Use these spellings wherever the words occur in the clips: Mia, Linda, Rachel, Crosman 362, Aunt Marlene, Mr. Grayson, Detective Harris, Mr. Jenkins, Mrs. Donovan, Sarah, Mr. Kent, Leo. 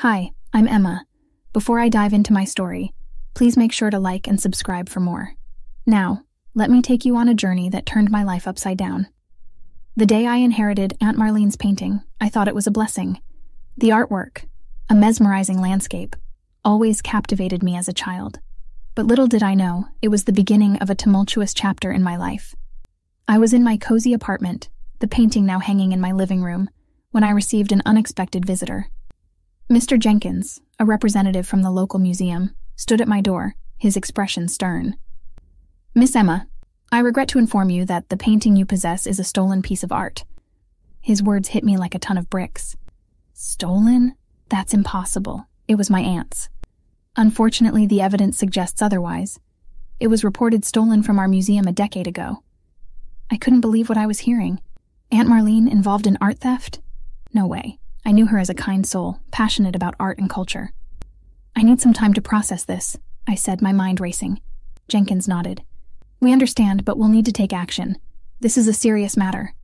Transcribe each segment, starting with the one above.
Hi, I'm Emma. Before I dive into my story, please make sure to like and subscribe for more. Now, let me take you on a journey that turned my life upside down. The day I inherited Aunt Marlene's painting, I thought it was a blessing. The artwork, a mesmerizing landscape, always captivated me as a child. But little did I know, it was the beginning of a tumultuous chapter in my life. I was in my cozy apartment, the painting now hanging in my living room, when I received an unexpected visitor. Mr. Jenkins, a representative from the local museum, stood at my door, his expression stern. "Miss Emma, I regret to inform you that the painting you possess is a stolen piece of art." His words hit me like a ton of bricks. Stolen? That's impossible. It was my aunt's. Unfortunately, the evidence suggests otherwise. It was reported stolen from our museum a decade ago. I couldn't believe what I was hearing. Aunt Marlene involved in art theft? No way. I knew her as a kind soul, passionate about art and culture. "I need some time to process this," I said, my mind racing. Jenkins nodded. "We understand, but we'll need to take action. This is a serious matter."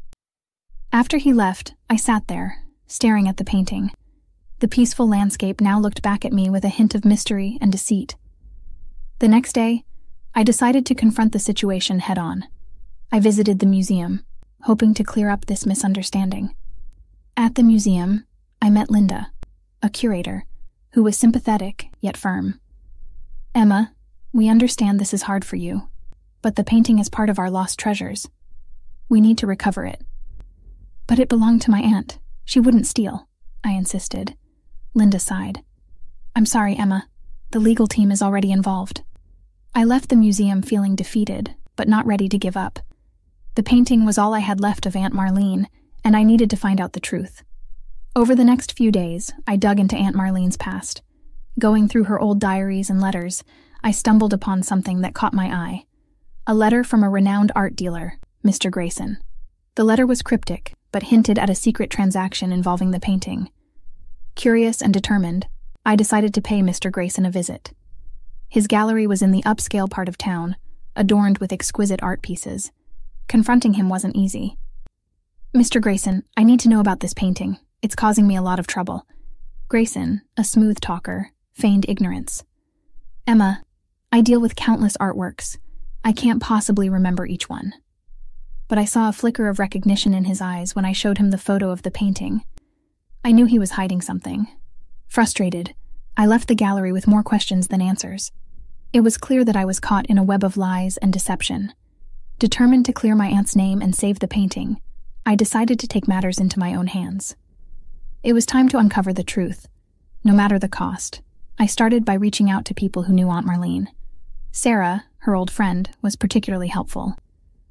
After he left, I sat there, staring at the painting. The peaceful landscape now looked back at me with a hint of mystery and deceit. The next day, I decided to confront the situation head-on. I visited the museum, hoping to clear up this misunderstanding. At the museum, I met Linda, a curator, who was sympathetic yet firm. "Emma, we understand this is hard for you, but the painting is part of our lost treasures. We need to recover it." "But it belonged to my aunt. She wouldn't steal," I insisted. Linda sighed. "I'm sorry, Emma. The legal team is already involved." I left the museum feeling defeated, but not ready to give up. The painting was all I had left of Aunt Marlene, and I needed to find out the truth. Over the next few days, I dug into Aunt Marlene's past. Going through her old diaries and letters, I stumbled upon something that caught my eye. A letter from a renowned art dealer, Mr. Grayson. The letter was cryptic, but hinted at a secret transaction involving the painting. Curious and determined, I decided to pay Mr. Grayson a visit. His gallery was in the upscale part of town, adorned with exquisite art pieces. Confronting him wasn't easy. "Mr. Grayson, I need to know about this painting. It's causing me a lot of trouble." Grayson, a smooth talker, feigned ignorance. "Emma, I deal with countless artworks. I can't possibly remember each one." But I saw a flicker of recognition in his eyes when I showed him the photo of the painting. I knew he was hiding something. Frustrated, I left the gallery with more questions than answers. It was clear that I was caught in a web of lies and deception. Determined to clear my aunt's name and save the painting, I decided to take matters into my own hands. It was time to uncover the truth, no matter the cost. I started by reaching out to people who knew Aunt Marlene. Sarah, her old friend, was particularly helpful.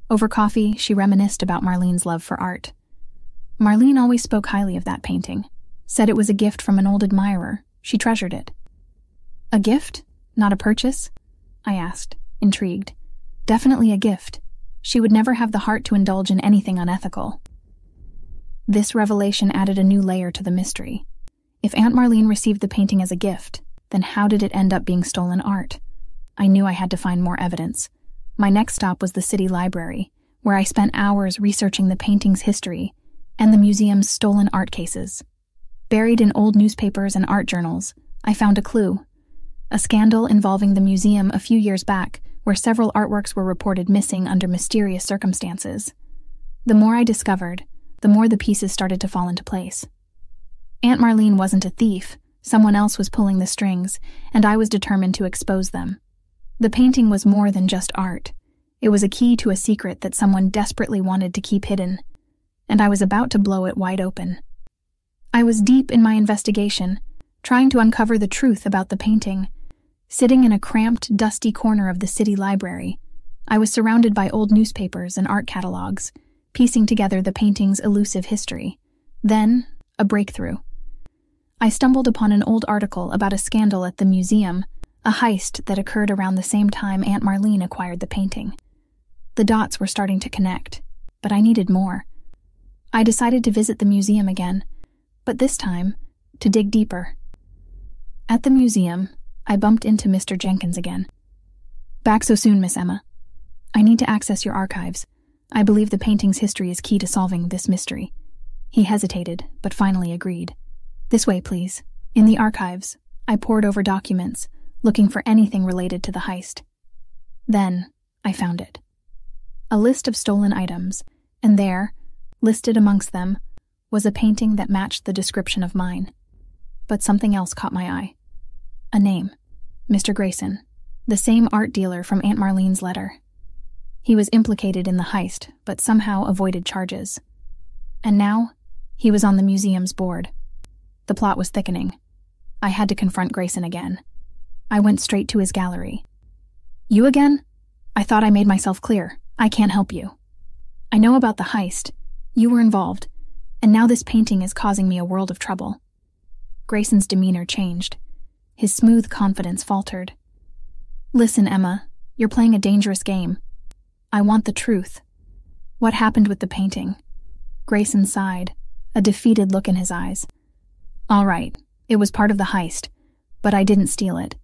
Over coffee, she reminisced about Marlene's love for art. Marlene always spoke highly of that painting, said it was a gift from an old admirer. She treasured it. "A gift? Not a purchase?" I asked, intrigued. "Definitely a gift. She would never have the heart to indulge in anything unethical." This revelation added a new layer to the mystery. If Aunt Marlene received the painting as a gift, then how did it end up being stolen art? I knew I had to find more evidence. My next stop was the city library, where I spent hours researching the painting's history and the museum's stolen art cases. Buried in old newspapers and art journals, I found a clue. A scandal involving the museum a few years back, where several artworks were reported missing under mysterious circumstances. The more I discovered, the more the pieces started to fall into place. Aunt Marlene wasn't a thief, someone else was pulling the strings, and I was determined to expose them. The painting was more than just art. It was a key to a secret that someone desperately wanted to keep hidden, and I was about to blow it wide open. I was deep in my investigation, trying to uncover the truth about the painting. Sitting in a cramped, dusty corner of the city library, I was surrounded by old newspapers and art catalogs, piecing together the painting's elusive history. Then, a breakthrough. I stumbled upon an old article about a scandal at the museum, a heist that occurred around the same time Aunt Marlene acquired the painting. The dots were starting to connect, but I needed more. I decided to visit the museum again, but this time, to dig deeper. At the museum, I bumped into Mr. Jenkins again. "Back so soon, Miss Emma. I need to access your archives. I believe the painting's history is key to solving this mystery." He hesitated, but finally agreed. "This way, please." In the archives, I pored over documents, looking for anything related to the heist. Then, I found it. A list of stolen items, and there, listed amongst them, was a painting that matched the description of mine. But something else caught my eye. A name. Mr. Grayson, the same art dealer from Aunt Marlene's letter. He was implicated in the heist, but somehow avoided charges. And now, he was on the museum's board. The plot was thickening. I had to confront Grayson again. I went straight to his gallery. "You again? I thought I made myself clear. I can't help you. I know about the heist. You were involved. And now this painting is causing me a world of trouble." Grayson's demeanor changed. His smooth confidence faltered. "Listen, Emma, you're playing a dangerous game. I want the truth. What happened with the painting?" Grayson sighed, a defeated look in his eyes. "All right, it was part of the heist, but I didn't steal it.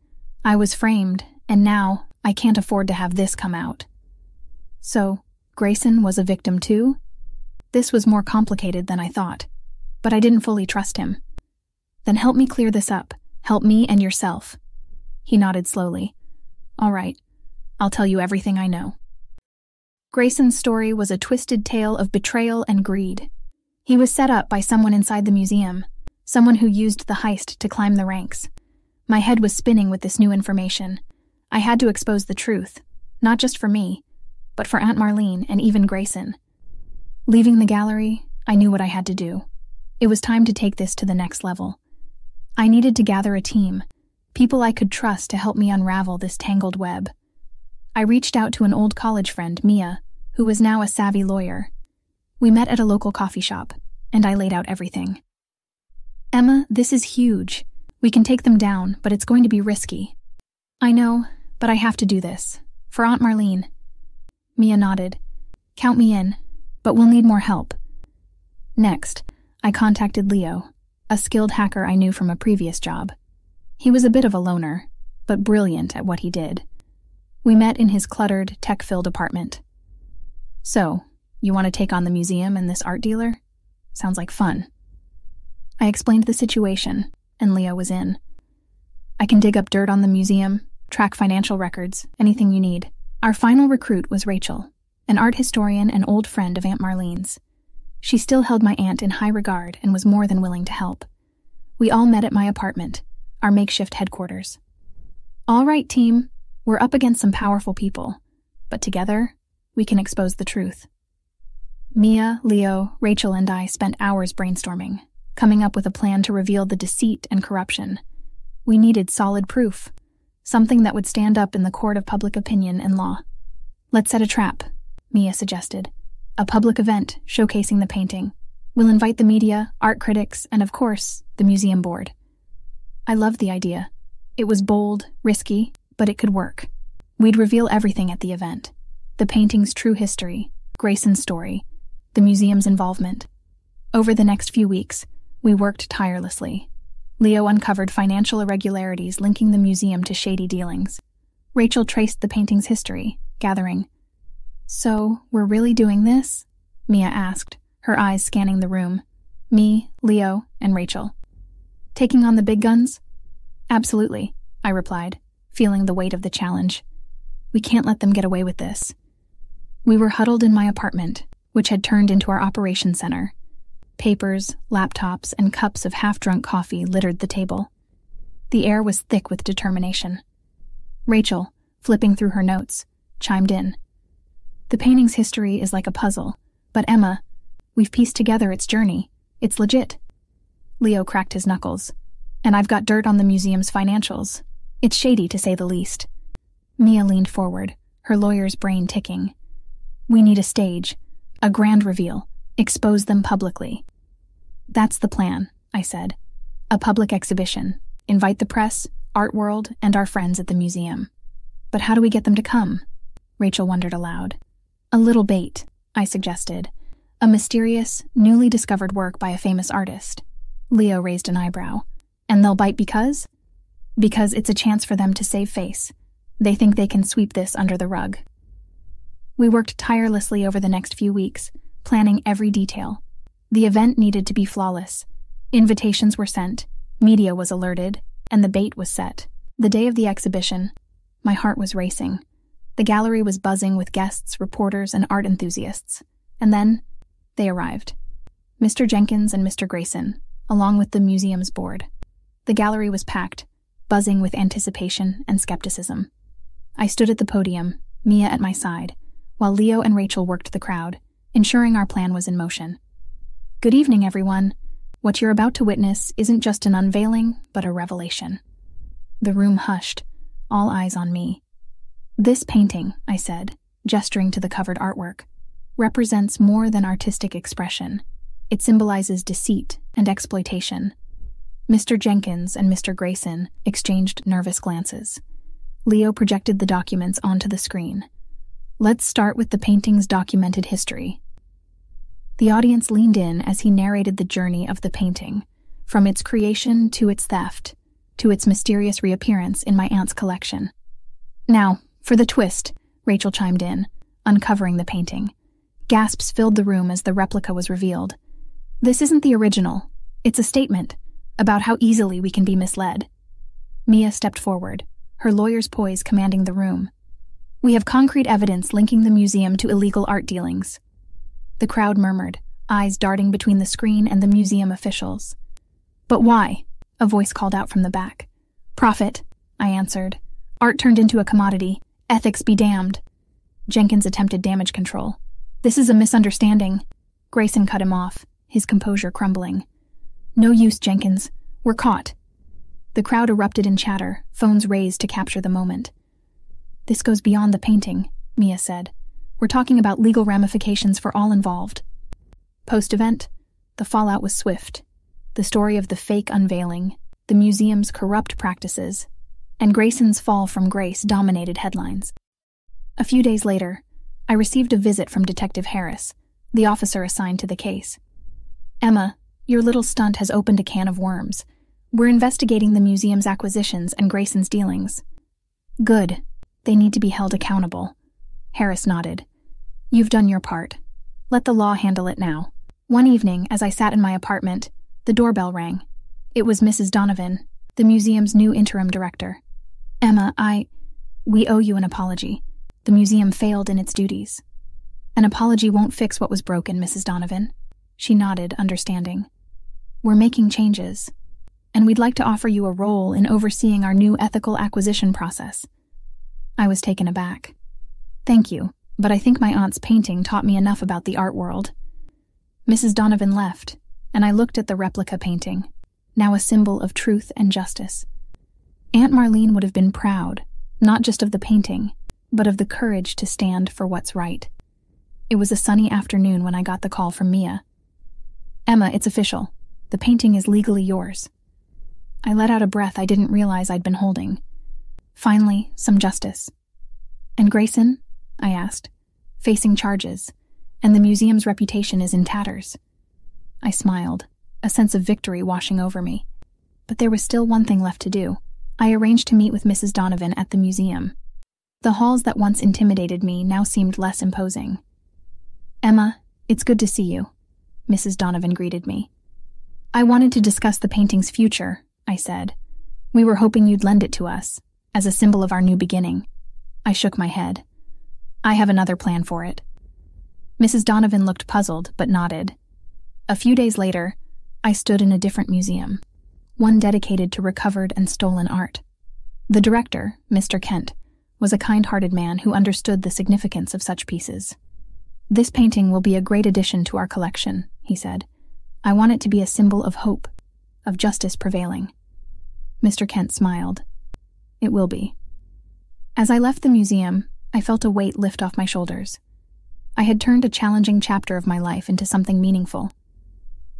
I was framed, and now I can't afford to have this come out." So, Grayson was a victim too? This was more complicated than I thought, but I didn't fully trust him. "Then help me clear this up. Help me and yourself." He nodded slowly. "All right, I'll tell you everything I know." Grayson's story was a twisted tale of betrayal and greed. He was set up by someone inside the museum, someone who used the heist to climb the ranks. My head was spinning with this new information. I had to expose the truth, not just for me, but for Aunt Marlene and even Grayson. Leaving the gallery, I knew what I had to do. It was time to take this to the next level. I needed to gather a team, people I could trust to help me unravel this tangled web. I reached out to an old college friend, Mia, who was now a savvy lawyer. We met at a local coffee shop, and I laid out everything. "Emma, this is huge. We can take them down, but it's going to be risky." "I know, but I have to do this. For Aunt Marlene." Mia nodded. "Count me in, but we'll need more help." Next, I contacted Leo, a skilled hacker I knew from a previous job. He was a bit of a loner, but brilliant at what he did. We met in his cluttered, tech-filled apartment. "So, you want to take on the museum and this art dealer? Sounds like fun." I explained the situation, and Leo was in. "I can dig up dirt on the museum, track financial records, anything you need." Our final recruit was Rachel, an art historian and old friend of Aunt Marlene's. She still held my aunt in high regard and was more than willing to help. We all met at my apartment, our makeshift headquarters. "All right, team, we're up against some powerful people, but together, we can expose the truth." Mia, Leo, Rachel, and I spent hours brainstorming, coming up with a plan to reveal the deceit and corruption. We needed solid proof, something that would stand up in the court of public opinion and law. "Let's set a trap," Mia suggested. "A public event showcasing the painting. We'll invite the media, art critics, and of course, the museum board." I loved the idea. It was bold, risky, but it could work. We'd reveal everything at the event. The painting's true history, Grayson's story, the museum's involvement. Over the next few weeks, we worked tirelessly. Leo uncovered financial irregularities linking the museum to shady dealings. Rachel traced the painting's history, gathering. "So, we're really doing this?" Mia asked, her eyes scanning the room. Me, Leo, and Rachel. "Taking on the big guns?" "Absolutely," I replied, feeling the weight of the challenge. We can't let them get away with this. We were huddled in my apartment, which had turned into our operations center. Papers, laptops, and cups of half-drunk coffee littered the table. The air was thick with determination. Rachel, flipping through her notes, chimed in. "The painting's history is like a puzzle, but Emma, we've pieced together its journey. It's legit." Leo cracked his knuckles. "And I've got dirt on the museum's financials. It's shady, to say the least." Mia leaned forward, her lawyer's brain ticking. "We need a stage, a grand reveal, expose them publicly." "That's the plan," I said. "A public exhibition, invite the press, art world, and our friends at the museum." "But how do we get them to come?" Rachel wondered aloud. "A little bait," I suggested. "A mysterious, newly discovered work by a famous artist." Leo raised an eyebrow. "And they'll bite because?" "Because it's a chance for them to save face. They think they can sweep this under the rug." We worked tirelessly over the next few weeks, planning every detail. The event needed to be flawless. Invitations were sent, Media was alerted, and the bait was set. The day of the exhibition, my heart was racing. The gallery was buzzing with guests, reporters, and art enthusiasts. And then, they arrived. Mr. Jenkins and Mr. Grayson, along with the museum's board. The gallery was packed, buzzing with anticipation and skepticism. I stood at the podium, Mia at my side, while Leo and Rachel worked the crowd, ensuring our plan was in motion. Good evening, everyone. What you're about to witness isn't just an unveiling, but a revelation. The room hushed, all eyes on me. This painting, I said, gesturing to the covered artwork, represents more than artistic expression. It symbolizes deceit and exploitation. Mr. Jenkins and Mr. Grayson exchanged nervous glances. Leo projected the documents onto the screen. Let's start with the painting's documented history. The audience leaned in as he narrated the journey of the painting, from its creation to its theft, to its mysterious reappearance in my aunt's collection. Now, for the twist, Rachel chimed in, uncovering the painting. Gasps filled the room as the replica was revealed. This isn't the original. It's a statement about how easily we can be misled. Mia stepped forward, her lawyer's poise commanding the room. We have concrete evidence linking the museum to illegal art dealings. The crowd murmured, eyes darting between the screen and the museum officials. But why? A voice called out from the back. Profit, I answered. Art turned into a commodity. Ethics be damned. Jenkins attempted damage control. This is a misunderstanding. Grayson cut him off, his composure crumbling. No use, Jenkins. We're caught. The crowd erupted in chatter, phones raised to capture the moment. This goes beyond the painting, Mia said. We're talking about legal ramifications for all involved. Post-event, the fallout was swift. The story of the fake unveiling, the museum's corrupt practices, and Grayson's fall from grace dominated headlines. A few days later, I received a visit from Detective Harris, the officer assigned to the case. Emma, your little stunt has opened a can of worms. We're investigating the museum's acquisitions and Grayson's dealings. Good. They need to be held accountable. Harris nodded. You've done your part. Let the law handle it now. One evening, as I sat in my apartment, the doorbell rang. It was Mrs. Donovan, the museum's new interim director. Emma, we owe you an apology. The museum failed in its duties. An apology won't fix what was broken, Mrs. Donovan. She nodded, understanding. We're making changes, and we'd like to offer you a role in overseeing our new ethical acquisition process. I was taken aback. Thank you, but I think my aunt's painting taught me enough about the art world. Mrs. Donovan left, and I looked at the replica painting, now a symbol of truth and justice. Aunt Marlene would have been proud, not just of the painting, but of the courage to stand for what's right. It was a sunny afternoon when I got the call from Mia. Emma, it's official. The painting is legally yours. I let out a breath I didn't realize I'd been holding. Finally, some justice. And Grayson? I asked, facing charges, and the museum's reputation is in tatters. I smiled, a sense of victory washing over me. But there was still one thing left to do. I arranged to meet with Mrs. Donovan at the museum. The halls that once intimidated me now seemed less imposing. Emma, it's good to see you, Mrs. Donovan greeted me. I wanted to discuss the painting's future, I said. We were hoping you'd lend it to us, as a symbol of our new beginning. I shook my head. I have another plan for it. Mrs. Donovan looked puzzled, but nodded. A few days later, I stood in a different museum, one dedicated to recovered and stolen art. The director, Mr. Kent, was a kind-hearted man who understood the significance of such pieces. This painting will be a great addition to our collection, he said. I want it to be a symbol of hope, of justice prevailing. Mr. Kent smiled. It will be. As I left the museum, I felt a weight lift off my shoulders. I had turned a challenging chapter of my life into something meaningful.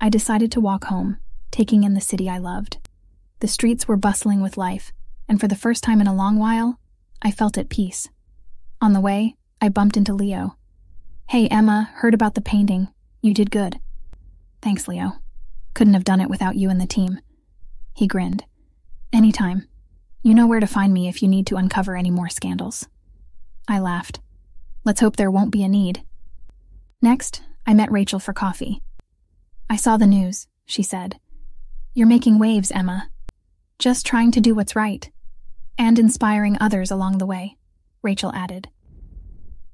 I decided to walk home, taking in the city I loved. The streets were bustling with life, and for the first time in a long while, I felt at peace. On the way, I bumped into Leo. Hey, Emma, heard about the painting. You did good. Thanks, Leo. Couldn't have done it without you and the team. He grinned. Anytime. You know where to find me if you need to uncover any more scandals. I laughed. Let's hope there won't be a need. Next, I met Rachel for coffee. I saw the news, she said. You're making waves, Emma. Just trying to do what's right. And inspiring others along the way, Rachel added.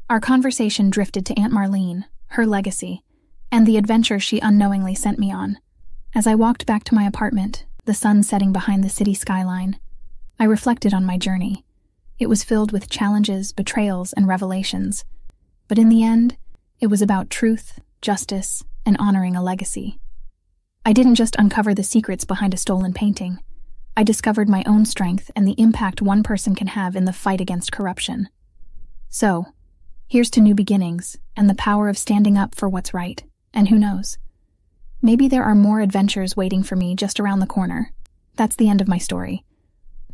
Our conversation drifted to Aunt Marlene, her legacy, and the adventure she unknowingly sent me on. As I walked back to my apartment, the sun setting behind the city skyline, I reflected on my journey. It was filled with challenges, betrayals, and revelations. But in the end, it was about truth, justice, and honoring a legacy. I didn't just uncover the secrets behind a stolen painting. I discovered my own strength and the impact one person can have in the fight against corruption. So, here's to new beginnings and the power of standing up for what's right. And who knows? Maybe there are more adventures waiting for me just around the corner. That's the end of my story.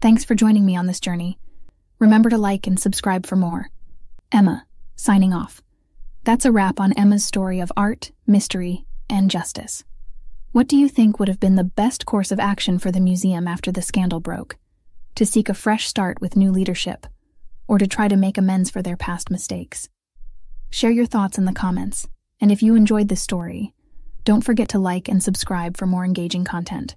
Thanks for joining me on this journey. Remember to like and subscribe for more. Emma, signing off. That's a wrap on Emma's story of art, mystery, and justice. What do you think would have been the best course of action for the museum after the scandal broke? To seek a fresh start with new leadership, or to try to make amends for their past mistakes? Share your thoughts in the comments, and if you enjoyed this story, don't forget to like and subscribe for more engaging content.